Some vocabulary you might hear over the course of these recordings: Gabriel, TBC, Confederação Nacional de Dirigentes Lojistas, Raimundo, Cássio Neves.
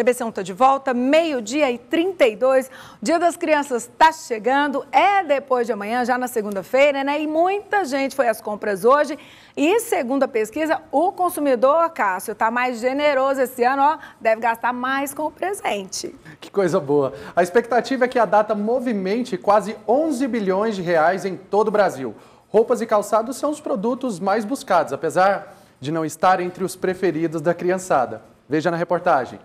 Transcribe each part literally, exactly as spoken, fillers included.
T B C está de volta, meio-dia e trinta e dois. Dia das Crianças está chegando, é depois de amanhã, já na segunda-feira, né? E muita gente foi às compras hoje. E segundo a pesquisa, o consumidor, Cássio, está mais generoso esse ano, ó, deve gastar mais com o presente. Que coisa boa. A expectativa é que a data movimente quase onze bilhões de reais em todo o Brasil. Roupas e calçados são os produtos mais buscados, apesar de não estar entre os preferidos da criançada. Veja na reportagem.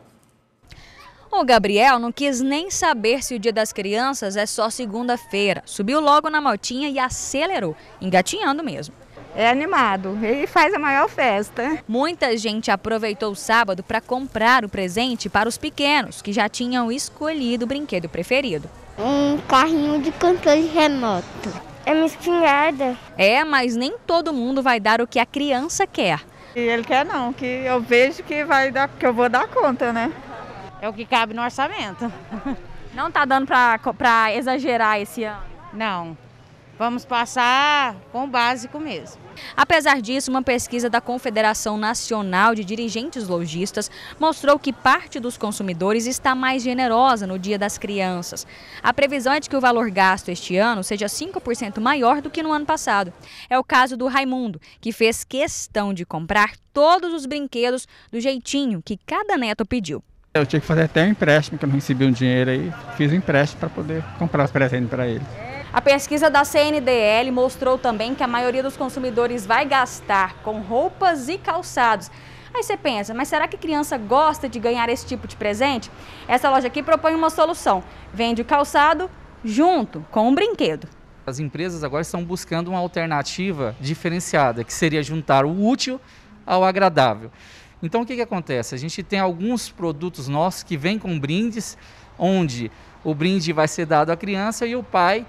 O Gabriel não quis nem saber se o Dia das Crianças é só segunda-feira. Subiu logo na motinha e acelerou, engatinhando mesmo. É animado e faz a maior festa. Muita gente aproveitou o sábado para comprar o presente para os pequenos, que já tinham escolhido o brinquedo preferido. Um carrinho de controle remoto. É uma espingarda. É, mas nem todo mundo vai dar o que a criança quer. E ele quer não, que eu vejo que, vai dar, que eu vou dar conta, né? É o que cabe no orçamento. Não tá dando para exagerar esse ano? Não. Vamos passar com o básico mesmo. Apesar disso, uma pesquisa da Confederação Nacional de Dirigentes Lojistas mostrou que parte dos consumidores está mais generosa no Dia das Crianças. A previsão é de que o valor gasto este ano seja cinco por cento maior do que no ano passado. É o caso do Raimundo, que fez questão de comprar todos os brinquedos do jeitinho que cada neto pediu. Eu tinha que fazer até um empréstimo, que eu não recebi um dinheiro aí, fiz um empréstimo para poder comprar os presentes para ele. A pesquisa da C N D L mostrou também que a maioria dos consumidores vai gastar com roupas e calçados. Aí você pensa, mas será que criança gosta de ganhar esse tipo de presente? Essa loja aqui propõe uma solução, vende o calçado junto com o brinquedo. As empresas agora estão buscando uma alternativa diferenciada, que seria juntar o útil ao agradável. Então o que que acontece? A gente tem alguns produtos nossos que vêm com brindes, onde o brinde vai ser dado à criança e o pai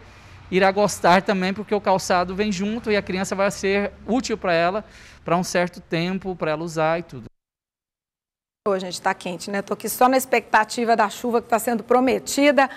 irá gostar também, porque o calçado vem junto e a criança vai ser útil para ela, para um certo tempo, para ela usar e tudo. Hoje, gente, está quente, né? Estou aqui só na expectativa da chuva que está sendo prometida.